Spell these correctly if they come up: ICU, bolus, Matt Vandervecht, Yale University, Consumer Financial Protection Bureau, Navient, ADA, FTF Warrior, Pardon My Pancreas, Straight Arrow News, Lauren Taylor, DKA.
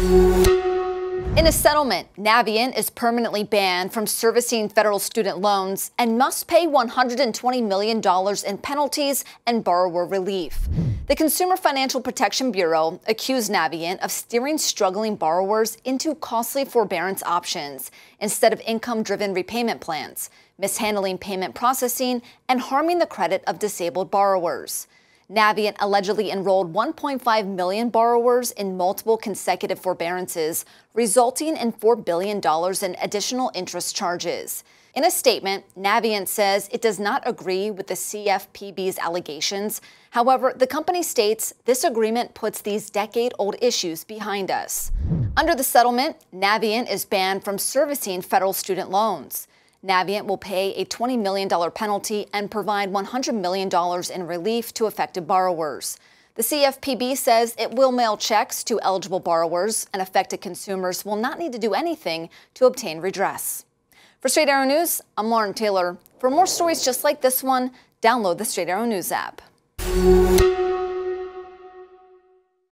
In a settlement, Navient is permanently banned from servicing federal student loans and must pay $120 million in penalties and borrower relief. The Consumer Financial Protection Bureau accused Navient of steering struggling borrowers into costly forbearance options instead of income-driven repayment plans, mishandling payment processing, and harming the credit of disabled borrowers. Navient allegedly enrolled 1.5 million borrowers in multiple consecutive forbearances, resulting in $4 billion in additional interest charges. In a statement, Navient says it does not agree with the CFPB's allegations. However, the company states this agreement puts these decade-old issues behind us. Under the settlement, Navient is banned from servicing federal student loans. Navient will pay a $20 million penalty and provide $100 million in relief to affected borrowers. The CFPB says it will mail checks to eligible borrowers, and affected consumers will not need to do anything to obtain redress. For Straight Arrow News, I'm Lauren Taylor. For more stories just like this one, download the Straight Arrow News app.